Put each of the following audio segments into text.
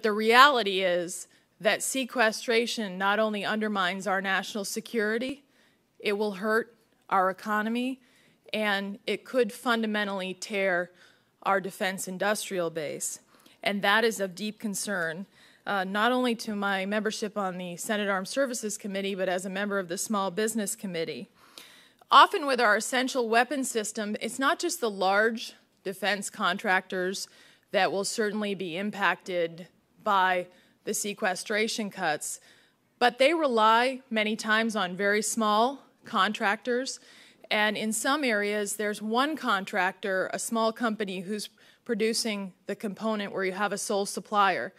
The reality is that sequestration not only undermines our national security, it will hurt our economy, and it could fundamentally tear our defense industrial base. And that is of deep concern, not only to my membership on the Senate Armed Services Committee, but as a member of the Small Business Committee. Often with our essential weapon system, it's not just the large defense contractors that will certainly be impacted by the sequestration cuts, but they rely many times on very small contractors, and in some areas there's one contractor, a small company, who's producing the component where you have a sole supplier.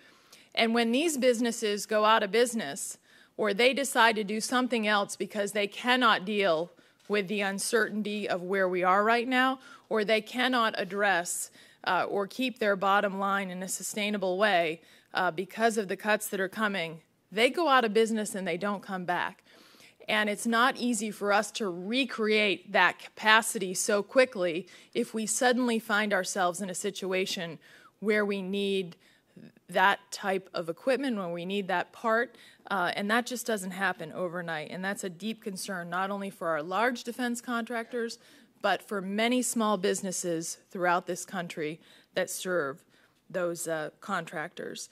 And when these businesses go out of business or they decide to do something else because they cannot deal with the uncertainty of where we are right now, or they cannot address or keep their bottom line in a sustainable way because of the cuts that are coming, they go out of business and they don't come back. And it's not easy for us to recreate that capacity so quickly if we suddenly find ourselves in a situation where we need that type of equipment, when we need that part, and that just doesn't happen overnight. And that's a deep concern, not only for our large defense contractors, but for many small businesses throughout this country that serve those contractors.